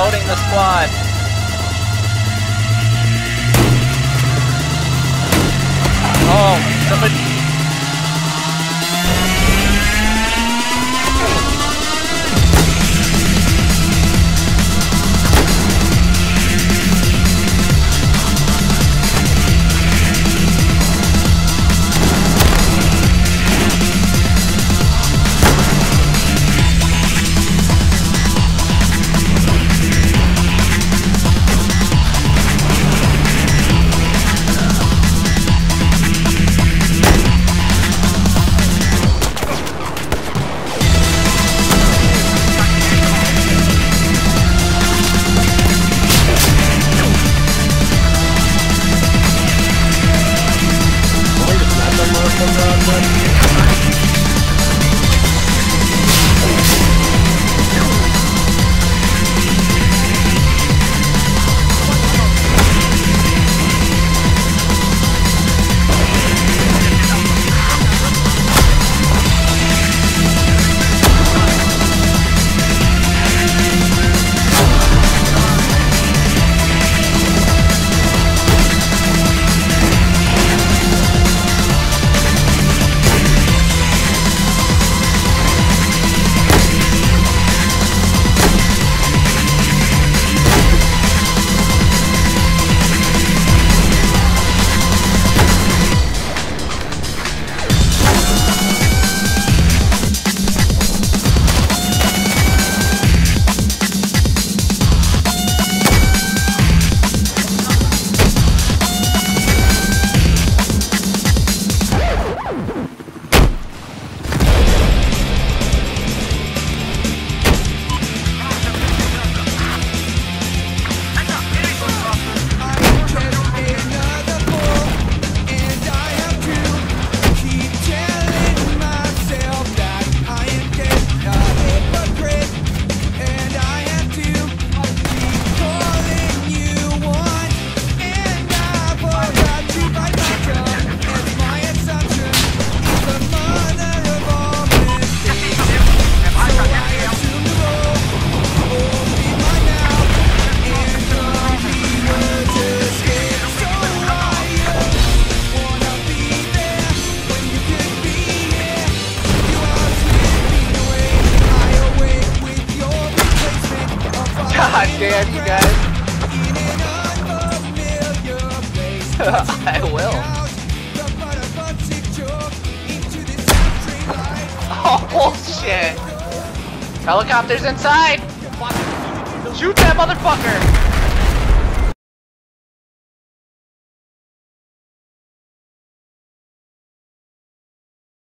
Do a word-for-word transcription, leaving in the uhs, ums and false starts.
promoting the squad. Oh, somebody. Damn, you guys. I will. Oh, shit. Helicopter's inside. Shoot that motherfucker.